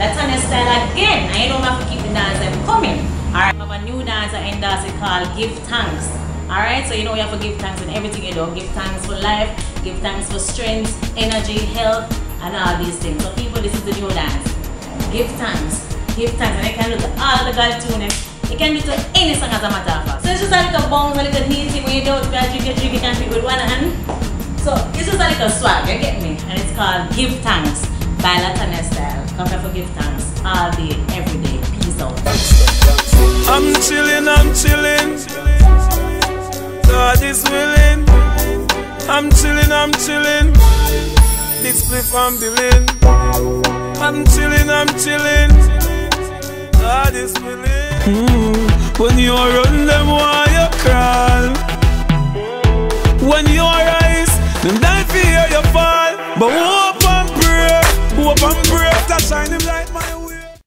Latonya Style again, and you don't have to keep the dance them coming. Alright, I have a new dance I endorse it called Give Thanks. Alright, so you know you have to give thanks in everything you do. Give thanks for life, give thanks for strength, energy, health, and all these things. So people, this is the new dance. Give thanks. Give thanks. And you can do to all the God tuning. You can do to any song as a matter of fact. So it's just a little bounce, a little easy when you do it, you can drink with one hand. So it's just a little swag, you get me? And it's called Give Thanks by Latonya Style. Come for Give Thanks all day, every day. Peace out. I'm chilling, I'm chilling. God is willing, I'm chilling, I'm chilling. This cliff I'm dealing, I'm chilling, I'm chilling. God is willing. When you run them, why you crawl? When you rise, them die fear you fall. But hope and pray, touch shine them like my.